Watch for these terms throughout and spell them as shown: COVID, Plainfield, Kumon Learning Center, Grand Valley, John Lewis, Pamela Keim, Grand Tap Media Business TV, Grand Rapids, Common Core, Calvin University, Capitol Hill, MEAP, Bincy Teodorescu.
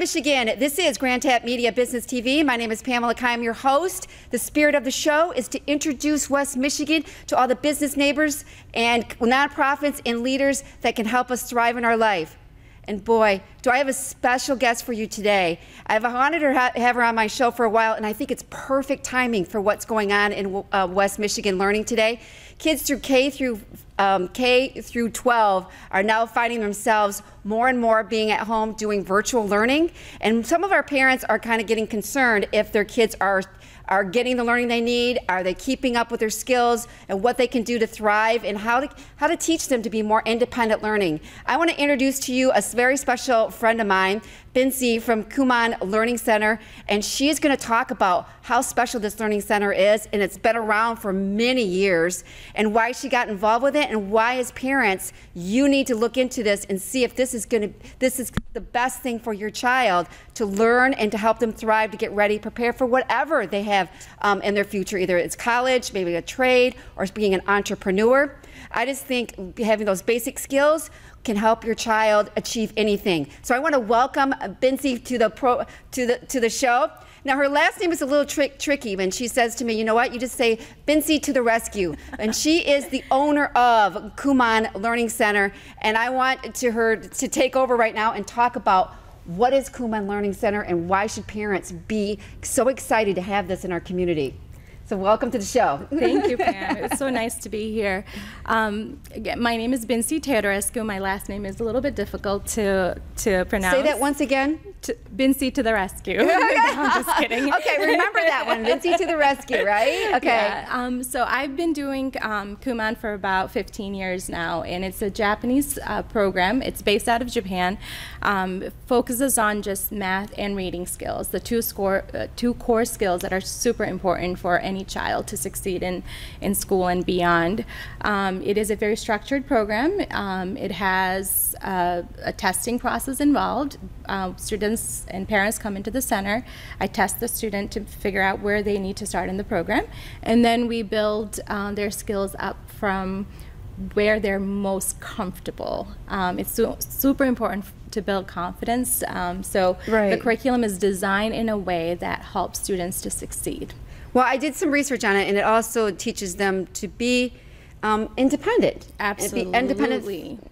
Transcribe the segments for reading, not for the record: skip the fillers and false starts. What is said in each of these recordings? Michigan. This is Grand Tap Media Business TV. My name is Pamela Keim, your host. The spirit of the show is to introduce West Michigan to all the business neighbors and nonprofits and leaders that can help us thrive in our life. And boy, do I have a special guest for you today. I've honored her to have her on my show for a while, and I think it's perfect timing for what's going on in West Michigan learning today. Kids through K through 12 are now finding themselves more and more being at home doing virtual learning. And some of our parents are kind of getting concerned if their kids are getting the learning they need, are they keeping up with their skills and what they can do to thrive, and how to teach them to be more independent learning. I want to introduce to you a very special friend of mine, Bincy from Kumon Learning Center, and she is going to talk about how special this learning center is, and it's been around for many years, and why she got involved with it, and why as parents you need to look into this and see if this is the best thing for your child to learn and to help them thrive, to get ready, prepare for whatever they have in their future, either it's college, maybe a trade, or being an entrepreneur. I just think having those basic skills can help your child achieve anything. So I want to welcome Bincy to the show. Now, her last name is a little tricky, and she says to me, you know what, you just say Bincy to the rescue. And she is the owner of Kumon Learning Center, and I want her to take over right now and talk about what is Kumon Learning Center and why should parents be so excited to have this in our community. So welcome to the show. Thank you, Pam. It's so nice to be here. Again, my name is Bincy Teodorescu. My last name is a little bit difficult to pronounce. Say that once again. Bincy to the rescue. No, I'm just kidding. Okay, remember that one. Bincy to the rescue, right? Okay. Yeah, so I've been doing Kumon for about 15 years now, and it's a Japanese program. It's based out of Japan. It focuses on just math and reading skills, the two core skills that are super important for any child to succeed in school and beyond. It is a very structured program. It has a testing process involved. Students and parents come into the center. I test the student to figure out where they need to start in the program, and then we build their skills up from where they're most comfortable. It's super important to build confidence. The curriculum is designed in a way that helps students to succeed. Well, I did some research on it, and it also teaches them to be independent. Absolutely. Be independent,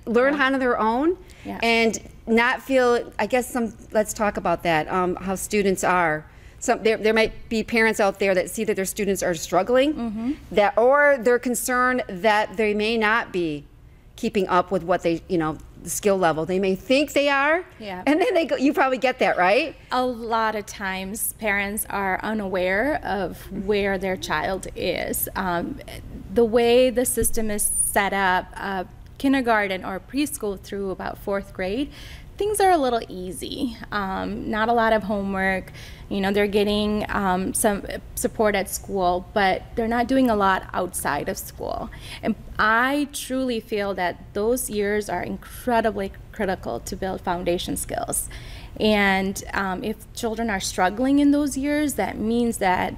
learn on their own, and not feel, I guess, let's talk about that, how students are. There might be parents out there that see that their students are struggling, or they're concerned that they may not be keeping up with what they, the skill level they may think they are, and then they go. You probably get that, right? A lot of times parents are unaware of where their child is. The way the system is set up, kindergarten or preschool through about 4th grade, things are a little easy. Not a lot of homework. They're getting some support at school, but they're not doing a lot outside of school. And I truly feel that those years are incredibly critical to build foundation skills. And if children are struggling in those years, that means that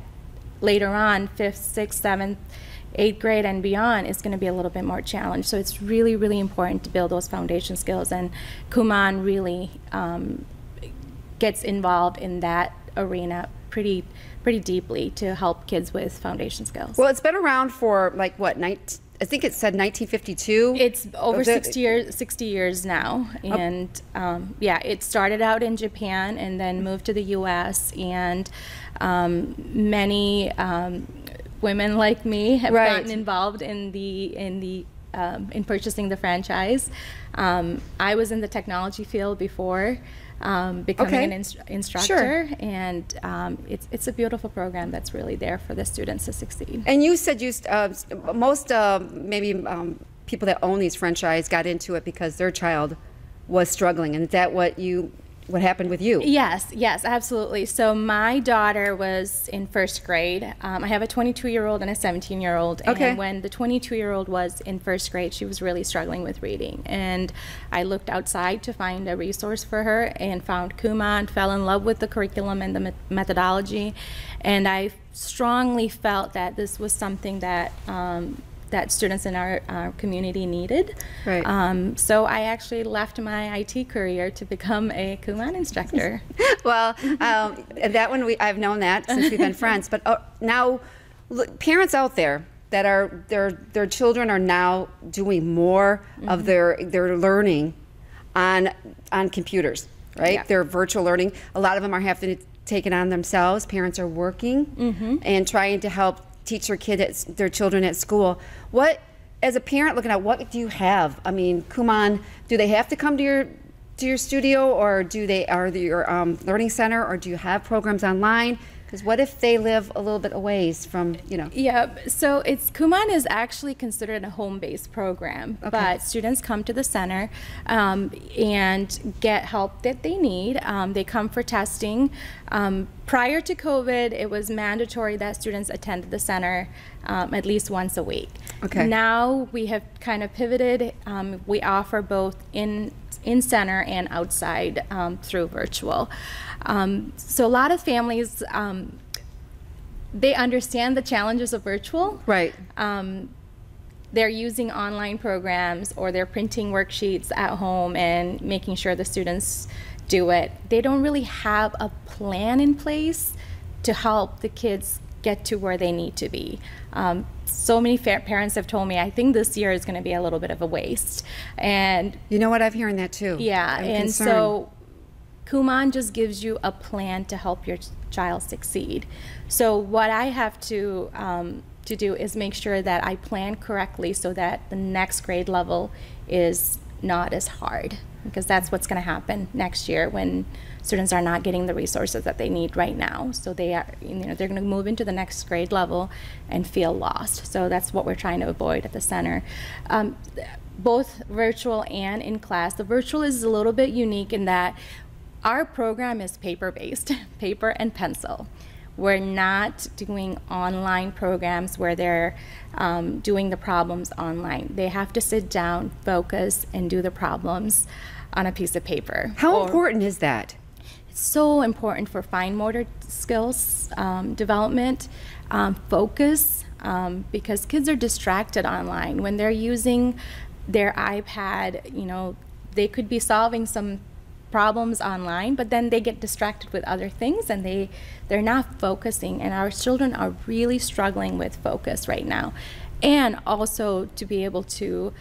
later on, 5th, 6th, 7th, 8th grade and beyond is going to be a little bit more challenged. So it's really, really important to build those foundation skills, and Kumon really gets involved in that arena pretty deeply to help kids with foundation skills. Well, it's been around for like what, I think it said 1952. It's over 60 years now, and it started out in Japan and then moved to the U.S. and many women like me have gotten involved in purchasing the franchise. I was in the technology field before becoming an instructor, and it's a beautiful program that's really there for the students to succeed. And you said you people that own these franchise got into it because their child was struggling, and is that what happened with you? Yes, absolutely. So my daughter was in 1st grade. I have a 22-year-old and a 17-year-old. And when the 22-year-old was in 1st grade, she was really struggling with reading. And I looked outside to find a resource for her and found Kumon, fell in love with the curriculum and the methodology. And I strongly felt that this was something that that students in our community needed. Right. So I actually left my IT career to become a Kumon instructor. Well, that one, I've known that since we've been friends. But now, look, parents out there that are their children are now doing more of their learning on computers, right? Yeah. Their virtual learning. A lot of them are having to take it on themselves. Parents are working and trying to help teach their children at school. What, as a parent looking at, what do you have? I mean, Kumon, do they have to come to your studio, or do they your learning center, or do you have programs online? Because what if they live a little bit away from, you know? Yeah, so it's, Kumon is actually considered a home-based program, but students come to the center and get help that they need. They come for testing. Prior to COVID, it was mandatory that students attend the center at least once a week. Okay. Now we have kind of pivoted. We offer both in center and outside through virtual. So a lot of families, they understand the challenges of virtual. Right. They're using online programs, or they're printing worksheets at home and making sure the students do it. They don't really have a plan in place to help the kids get to where they need to be. So many parents have told me, I think this year is going to be a little bit of a waste. And you know what, I'm hearing that too. Yeah, and so Kumon just gives you a plan to help your child succeed. So what I have to do is make sure that I plan correctly so that the next grade level is not as hard, because that's what's going to happen next year when students are not getting the resources that they need right now. So they are, you know, they're going to move into the next grade level and feel lost. So that's what we're trying to avoid at the center. Both virtual and in class. The virtual is a little bit unique in that our program is paper-based, paper and pencil. We're not doing online programs where they're doing the problems online. They have to sit down, focus, and do the problems on a piece of paper. How important is that? It's so important for fine motor skills development, focus, because kids are distracted online. When they're using their iPad, you know, they could be solving some problems online, but then they get distracted with other things, and they're not focusing, and our children are really struggling with focus right now. And also to be able to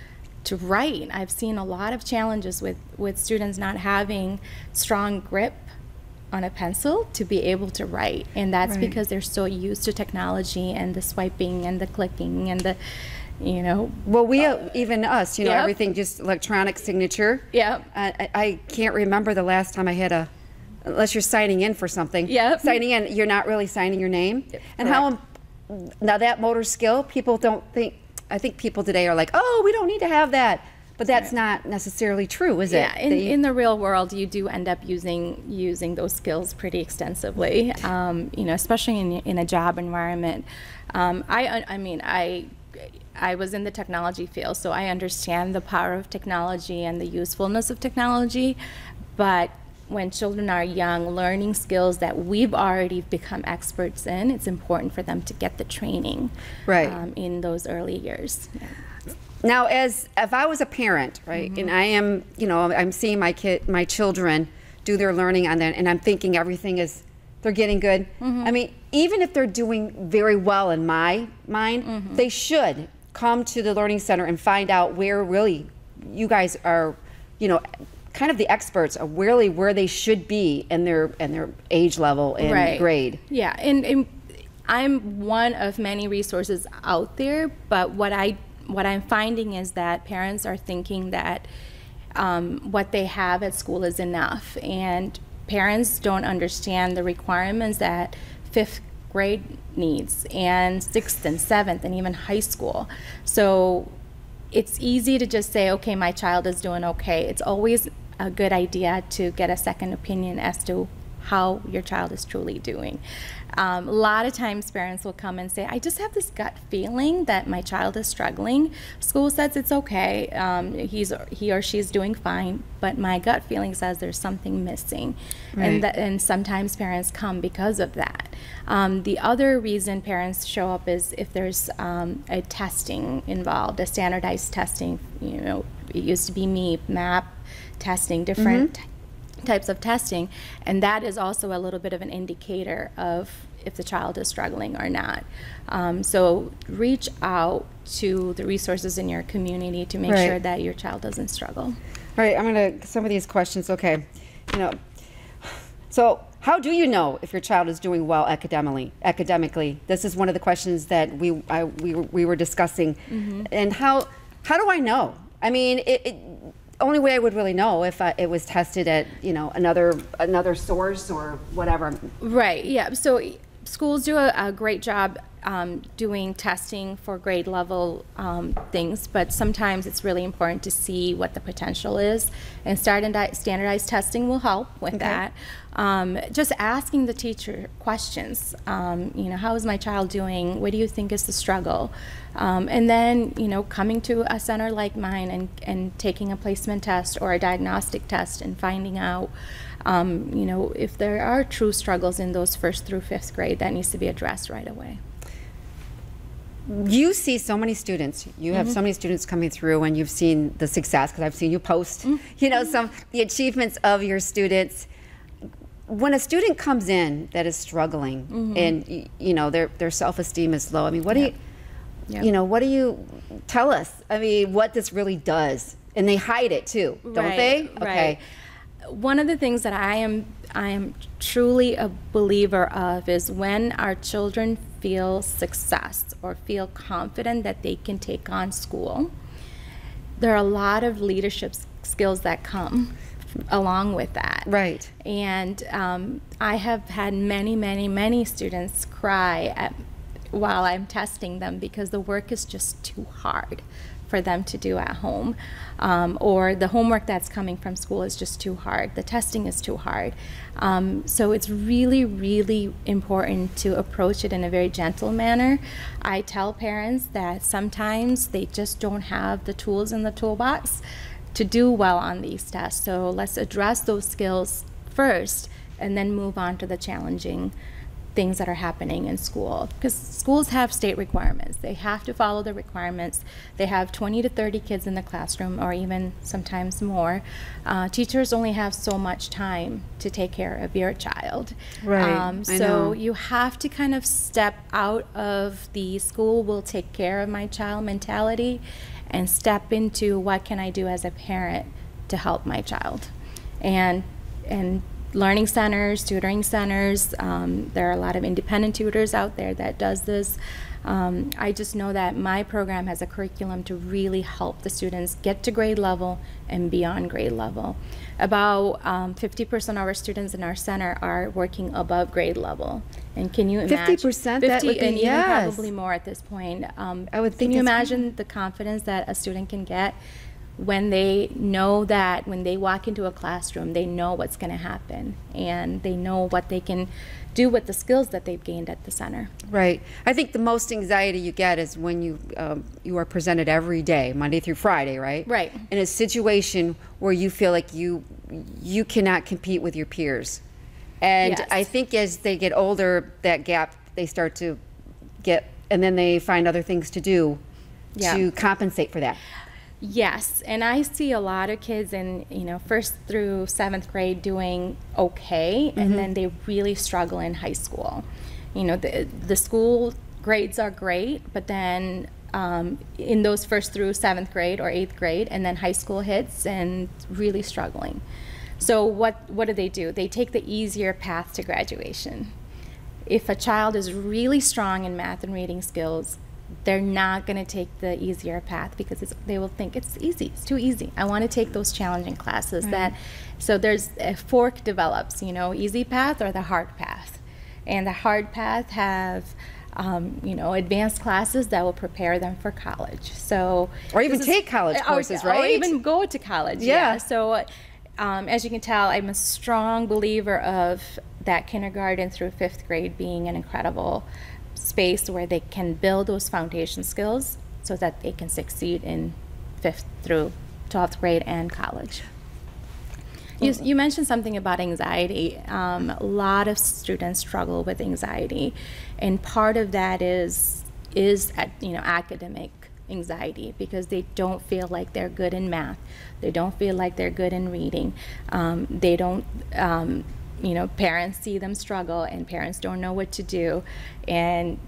write. I've seen a lot of challenges with students not having strong grip on a pencil to be able to write, and that's because they're so used to technology and the swiping and the clicking and the, you know. Well, we even us, you know, everything just electronic signature. Yeah. I can't remember the last time I had a, unless you're signing in for something. Yeah. Signing in, you're not really signing your name. Yep. And how now that motor skill, people don't think. I think people today are like, oh, we don't need to have that. But that's not necessarily true, is it? Yeah, in the real world, you do end up using those skills pretty extensively. You know, especially in a job environment. I mean, I was in the technology field, so I understand the power of technology and the usefulness of technology. But when children are young, learning skills that we've already become experts in, it's important for them to get the training in those early years. Yeah. Now, as if I was a parent, right, and I am, you know, I'm seeing my children do their learning on that, and I'm thinking everything is, they're getting good. I mean, even if they're doing very well in my mind, they should come to the learning center and find out where really you guys are, you know, kind of the experts of really where they should be in their age level and grade. Yeah, and I'm one of many resources out there, but what I'm finding is that parents are thinking that what they have at school is enough, and parents don't understand the requirements that fifth grade needs, and sixth and seventh, and even high school. So it's easy to just say, okay, my child is doing okay. It's always a good idea to get a second opinion as to how your child is truly doing. A lot of times parents will come and say, I just have this gut feeling that my child is struggling. School says it's okay, he or she's doing fine, but my gut feeling says there's something missing. Right. And sometimes parents come because of that. The other reason parents show up is if there's a testing involved, a standardized testing. You know, it used to be MEAP, MAP testing, different types of testing, and that is also a little bit of an indicator of if the child is struggling or not. So reach out to the resources in your community to make sure that your child doesn't struggle. All right, I'm gonna, some of these questions, okay. You know, so how do you know if your child is doing well academically? This is one of the questions that we were discussing. And how do I know? I mean, only way I would really know if it was tested at, you know, another source or whatever. Right, yeah, so schools do a great job doing testing for grade level things, but sometimes it's really important to see what the potential is, and standardized testing will help with that. Just asking the teacher questions, you know, how is my child doing? What do you think is the struggle? And then, you know, coming to a center like mine and taking a placement test or a diagnostic test and finding out, you know, if there are true struggles in those 1st through 5th grade, that needs to be addressed right away. You see so many students. You have so many students coming through, and you've seen the success, because I've seen you post, you know, some the achievements of your students. When a student comes in that is struggling, and you know their self-esteem is low, I mean, what do you, you know, what do you tell us? I mean, what this really does, and they hide it too, don't they? Okay. One of the things that I am truly a believer of is when our children feel success or feel confident that they can take on school, there are a lot of leadership skills that come along with that. Right. And I have had many, many, many students cry while I'm testing them because the work is just too hard for them to do at home, or the homework that's coming from school is just too hard, the testing is too hard. So it's really, really important to approach it in a very gentle manner. I tell parents that sometimes they just don't have the tools in the toolbox to do well on these tests, so let's address those skills first and then move on to the challenging things that are happening in school, because schools have state requirements. They have to follow the requirements. They have 20 to 30 kids in the classroom, or even sometimes more. Teachers only have so much time to take care of your child. Right. So you have to kind of step out of the school will take care of my child mentality and step into what can I do as a parent to help my child. And learning centers, tutoring centers, there are a lot of independent tutors out there that does this. I just know that my program has a curriculum to really help the students get to grade level and beyond grade level. About 50% of our students in our center are working above grade level. And can you imagine? 50%? That would be, and even probably more at this point. I would think. Can you imagine the confidence that a student can get when they know that when they walk into a classroom, they know what's going to happen, and they know what they can do with the skills that they've gained at the center. Right. I think the most anxiety you get is when you are presented every day, Monday through Friday, right? Right. In a situation where you feel like you cannot compete with your peers. And I think as they get older, that gap, they start to get, and then they find other things to do to compensate for that. Yes, and I see a lot of kids in, you know, 1st through 7th grade doing okay, and then they really struggle in high school. You know, the school grades are great, but then in those 1st through 7th grade or 8th grade, and then high school hits and really struggling. So what do? They take the easier path to graduation. If a child is really strong in math and reading skills, they're not going to take the easier path because they will think it's easy, it's too easy. I want to take those challenging classes. So there's a fork develops, you know, easy path or the hard path. And the hard path have, you know, advanced classes that will prepare them for college. So, or even take college courses, right? Or even go to college. Yeah. So As you can tell, I'm a strong believer of that kindergarten through 5th grade being an incredible space where they can build those foundation skills so that they can succeed in 5th through 12th grade and college. You mentioned something about anxiety. A lot of students struggle with anxiety, and part of that is academic anxiety because they don't feel like they're good in math, they don't feel like they're good in reading, they don't, parents see them struggle and parents don't know what to do, and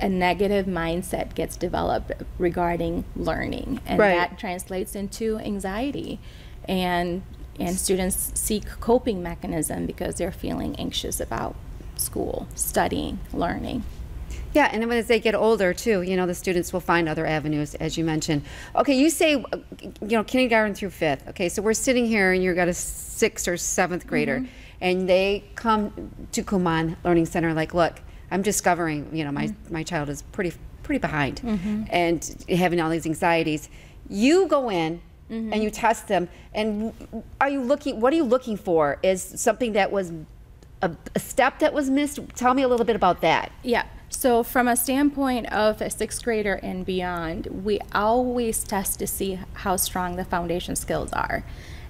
a negative mindset gets developed regarding learning, and right. that translates into anxiety, and students seek coping mechanism because they're feeling anxious about school, studying, learning. Yeah, and as they get older too, the students will find other avenues, as you mentioned. Okay, you say, kindergarten through 5th. Okay, so we're sitting here and you've got a 6th or 7th grader, mm-hmm. and they come to Kumon Learning Center like, look, I'm discovering, my child is pretty behind, mm-hmm. and having all these anxieties. You go in. Mm-hmm. And you test them, and what are you looking for? Is something that was a step that was missed? Tell me a little bit about that. Yeah, so from a standpoint of a 6th grader and beyond, we always test to see how strong the foundation skills are,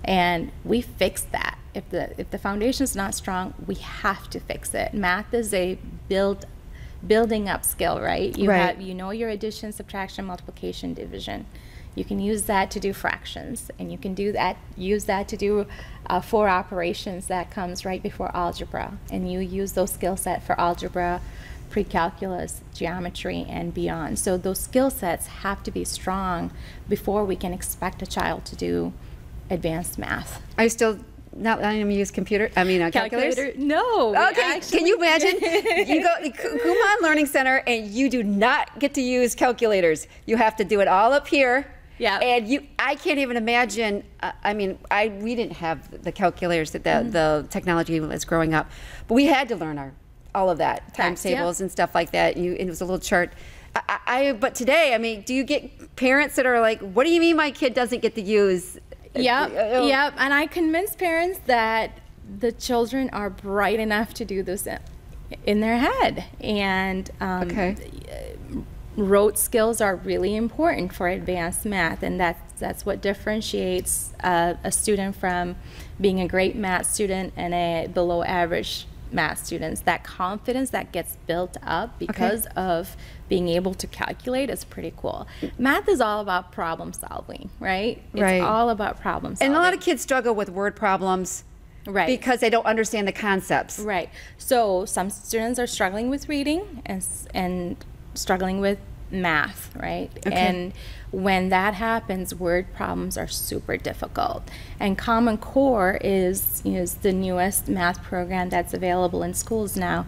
and we fix that. If the foundation is not strong, we have to fix it. Math is a building up skill, right? You right. have your addition, subtraction, multiplication, division. You can use that to do fractions, and you can use that to do 4 operations that comes right before algebra, and you use those skill set for algebra, pre-calculus, geometry, and beyond. So those skill sets have to be strong before we can expect a child to do advanced math. Are you still not letting them use calculators? No. Okay, can you imagine? You go to Kumon Learning Center and you do not get to use calculators. You have to do it all up here. Yeah, and I can't even imagine. We didn't have the calculators that mm-hmm. the technology was growing up, but we had to learn all of that times tables yeah. and stuff like that. And it was a little chart. But today, do you get parents that are like, "What do you mean my kid doesn't get to use?" Yep. And I convince parents that the children are bright enough to do this in their head, and rote skills are really important for advanced math, and that's what differentiates a student from being a great math student and a below average math student. That confidence that gets built up because of being able to calculate is pretty cool. Math is all about problem solving, right? It's all about problem solving. And a lot of kids struggle with word problems. Right. Because they don't understand the concepts. Right. So some students are struggling with reading and struggling with math, right? Okay. And when that happens, word problems are super difficult. And Common Core is the newest math program that's available in schools now.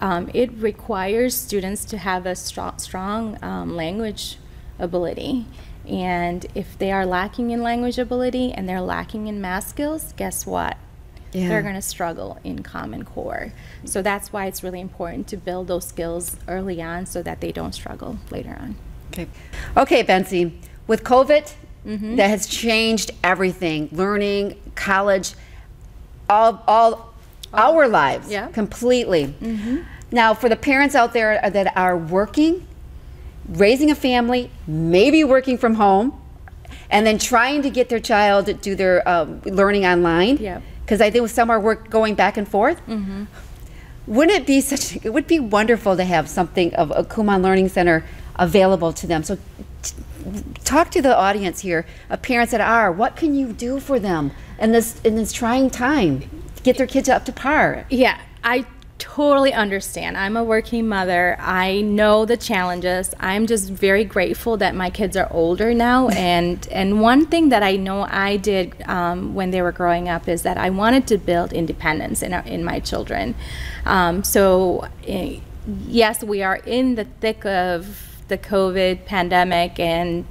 It requires students to have a strong language ability. And if they are lacking in language ability and they're lacking in math skills, guess what? Yeah. They're going to struggle in Common Core. So that's why it's really important to build those skills early on so that they don't struggle later on. Okay, Bincy, with COVID, mm-hmm. that has changed everything, learning, college, all our lives completely. Mm-hmm. Now, for the parents out there that are working, raising a family, maybe working from home, and then trying to get their child to do their learning online, because I think some are going back and forth. Mm-hmm. Wouldn't it be it would be wonderful to have something of a Kumon Learning Center available to them. So talk to the audience here of parents that are, what can you do for them in this trying time to get their kids up to par? Yeah, I totally understand. I'm a working mother. I know the challenges. I'm just very grateful that my kids are older now. And one thing that I know I did when they were growing up is that I wanted to build independence in my children. Yes, we are in the thick of the COVID pandemic and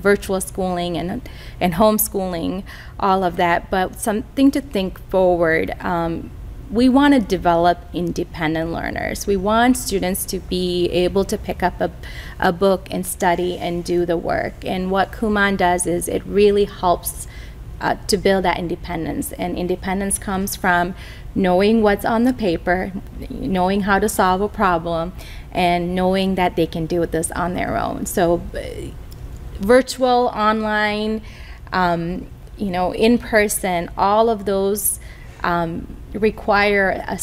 virtual schooling and homeschooling, all of that, but something to think forward. We want to develop independent learners. We want students to be able to pick up a book and study and do the work. And what Kumon does is it really helps to build that independence. And independence comes from knowing what's on the paper, knowing how to solve a problem, and knowing that they can do this on their own. So virtual, online, you know, in person, all of those require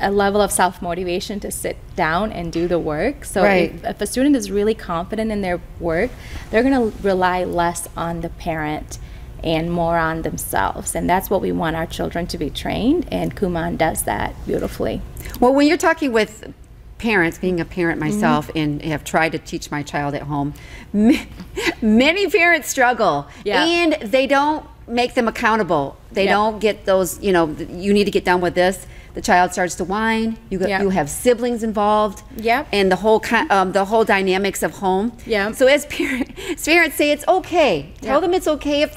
a level of self-motivation to sit down and do the work. So if a student is really confident in their work, they're going to rely less on the parent and more on themselves. And that's what we want our children to be trained, and Kumon does that beautifully. Well, when you're talking with parents, being a parent myself, and have tried to teach my child at home, many parents struggle, and they don't make them accountable. They don't get those, you know, you need to get done with this. The child starts to whine. You go, you have siblings involved, and the whole dynamics of home. So as parents say, it's okay. Tell them it's okay if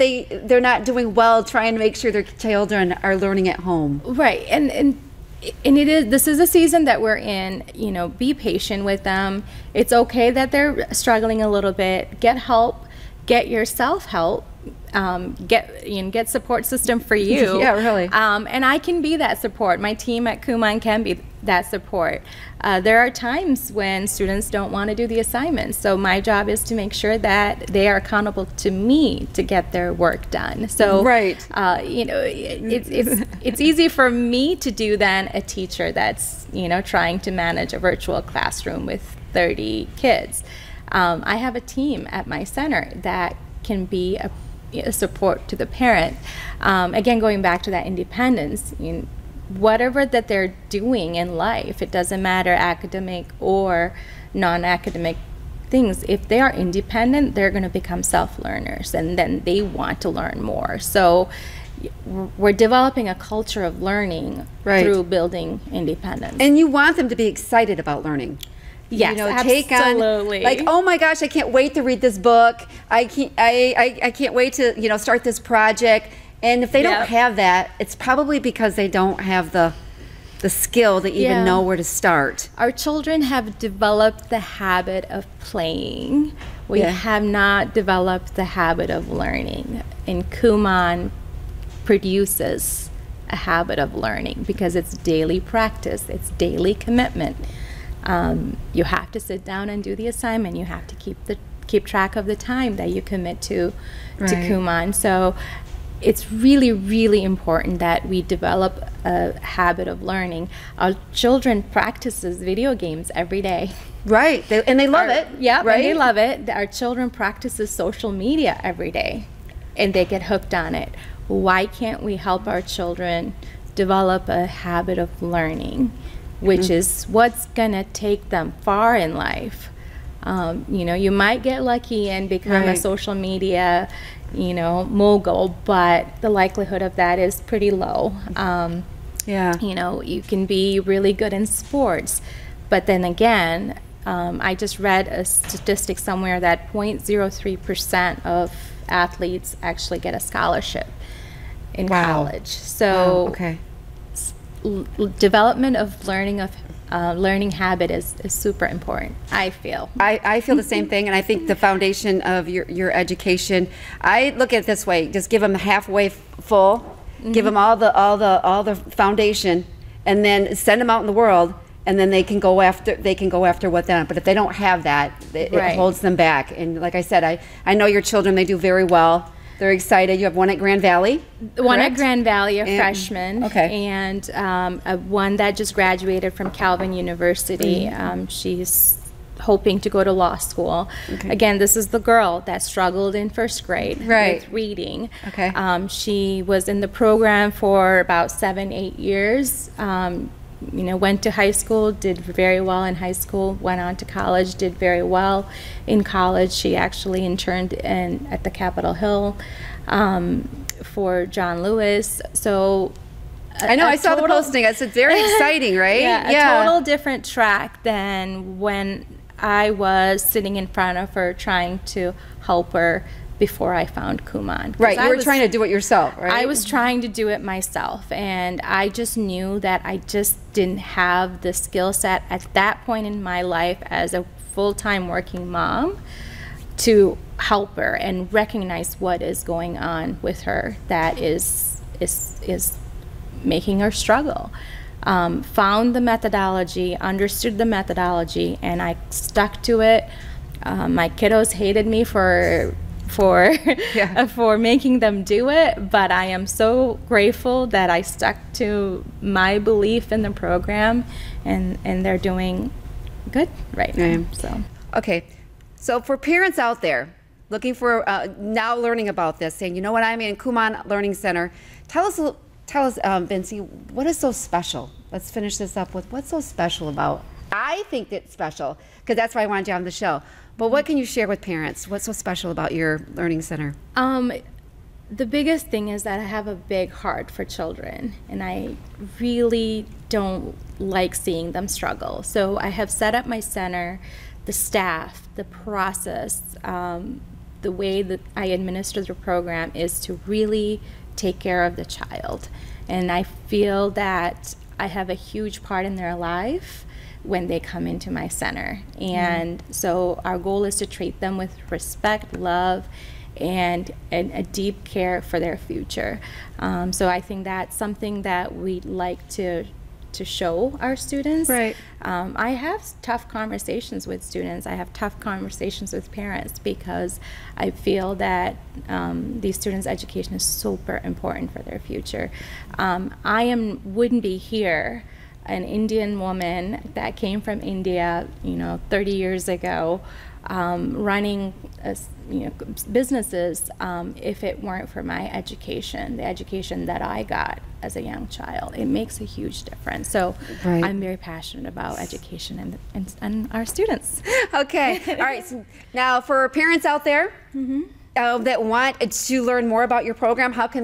they're not doing well. Try and make sure their children are learning at home. Right, and it is. This is a season that we're in. You know, be patient with them. It's okay that they're struggling a little bit. Get help. Get yourself help. Get support system for you. And I can be that support. My team at Kumon can be that support. There are times when students don't want to do the assignments, so my job is to make sure that they are accountable to me to get their work done. So you know, it's easy for me to do than a teacher that's, you know, trying to manage a virtual classroom with 30 kids. I have a team at my center that can be a support to the parent. Again, going back to that independence, whatever that they're doing in life, it doesn't matter academic or non-academic things, if they are independent, they're going to become self-learners, and then they want to learn more. So we're developing a culture of learning through building independence. And you want them to be excited about learning. Yes, you know, absolutely. Take on, like, oh my gosh, I can't wait to read this book. I can't wait to, you know, start this project. And if they don't have that, it's probably because they don't have the skill to even know where to start. Our children have developed the habit of playing. We have not developed the habit of learning. And Kumon produces a habit of learning because it's daily practice. It's daily commitment. You have to sit down and do the assignment. You have to keep track of the time that you commit to Kumon. So it's really, really important that we develop a habit of learning. Our children practices video games every day. And they love it. And they love it. Our children practices social media every day, and they get hooked on it. Why can't we help our children develop a habit of learning, which is what's gonna take them far in life? You know, you might get lucky and become a social media, you know, mogul, but the likelihood of that is pretty low. You know, you can be really good in sports, but then again, I just read a statistic somewhere that 0.03% of athletes actually get a scholarship in college. So development of learning habit is super important, I feel. I feel the same thing, and I think the foundation of your education, I look at it this way: just give them halfway full, give them all the foundation, and then send them out in the world, and then they can go after what then. But if they don't have that, it holds them back. And like I said, I know your children, they do very well. They're excited. You have one at Grand Valley? One at Grand Valley, a freshman. And one that just graduated from Calvin University. She's hoping to go to law school. Again, this is the girl that struggled in first grade with reading. She was in the program for about 7-8 years. You know, went to high school, did very well in high school, went on to college, did very well in college. She actually interned at the Capitol Hill for John Lewis. So I know, I saw the posting. I said, very exciting, right? A total different track than when I was sitting in front of her trying to help her before I found Kumon. You were trying to do it yourself, right? I was trying to do it myself, and I just knew that I just didn't have the skill set at that point in my life as a full-time working mom to help her and recognize what is going on with her that is making her struggle. Found the methodology, understood the methodology, and I stuck to it. My kiddos hated me for yeah. for making them do it, but I am so grateful that I stuck to my belief in the program, and they're doing good right now. Yeah. So okay, so for parents out there looking for now learning about this, saying, you know what, I'm in Kumon Learning Center. Tell us, Bincy, what is so special? Let's finish this up with what's so special about. I think it's special because that's why I wanted you on the show. But what can you share with parents? What's so special about your learning center? The biggest thing is that I have a big heart for children, and I really don't like seeing them struggle. So I have set up my center, the staff, the process, the way that I administer the program is to really take care of the child. And I feel that I have a huge part in their life when they come into my center. And so our goal is to treat them with respect, love, and a deep care for their future. So I think that's something that we'd like to show our students. Right. I have tough conversations with students. I have tough conversations with parents because I feel that these students' education is super important for their future. I wouldn't be here, an Indian woman that came from India, you know, 30 years ago, running businesses, if it weren't for my education, the education that I got as a young child. It makes a huge difference. So right. I'm very passionate about education and our students. Okay, all right. So now for parents out there, mm-hmm. That want to learn more about your program, how can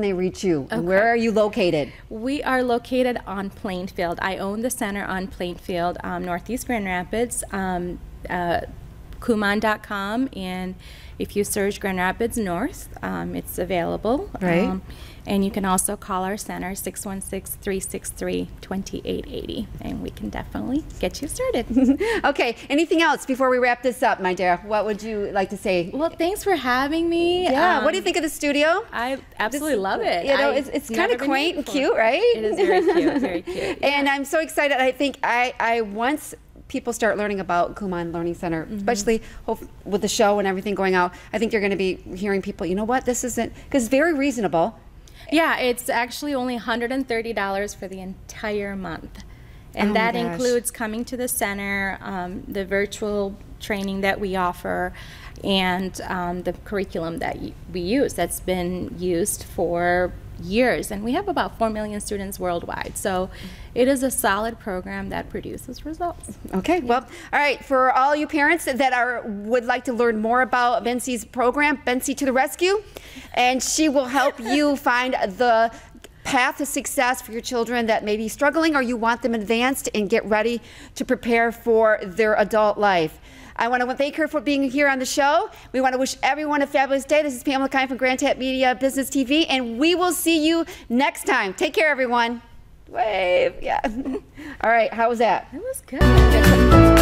they reach you? Okay. Where are you located? We are located on Plainfield. I own the center on Plainfield, Northeast Grand Rapids, kumon.com, and if you search Grand Rapids North, it's available. Right. And you can also call our center, 616-363-2880, and we can definitely get you started. Okay, anything else before we wrap this up, my dear? What would you like to say? Well, thanks for having me. Yeah, what do you think of the studio? I absolutely love it. You know, it's kind of quaint and cute, right? It is very cute, very cute. Yeah. And I'm so excited. I think once people start learning about Kumon Learning Center, mm-hmm. especially with the show and everything going out, I think you're going to be hearing people, you know what, this isn't, because it's very reasonable. Yeah, it's actually only $130 for the entire month. And that includes coming to the center, the virtual training that we offer, and the curriculum that we use that's been used for years. And we have about 4 million students worldwide. So it is a solid program that produces results. Okay, yeah. Well, all right, for all you parents that would like to learn more about Bincy's program, Bincy to the rescue, and she will help you find the path to success for your children that may be struggling or you want them advanced and get ready to prepare for their adult life. I want to thank her for being here on the show. We want to wish everyone a fabulous day. This is Pamela Keim from Grand Tap Media Business TV, and we will see you next time. Take care, everyone. Wave, yeah. All right, how was that? It was good.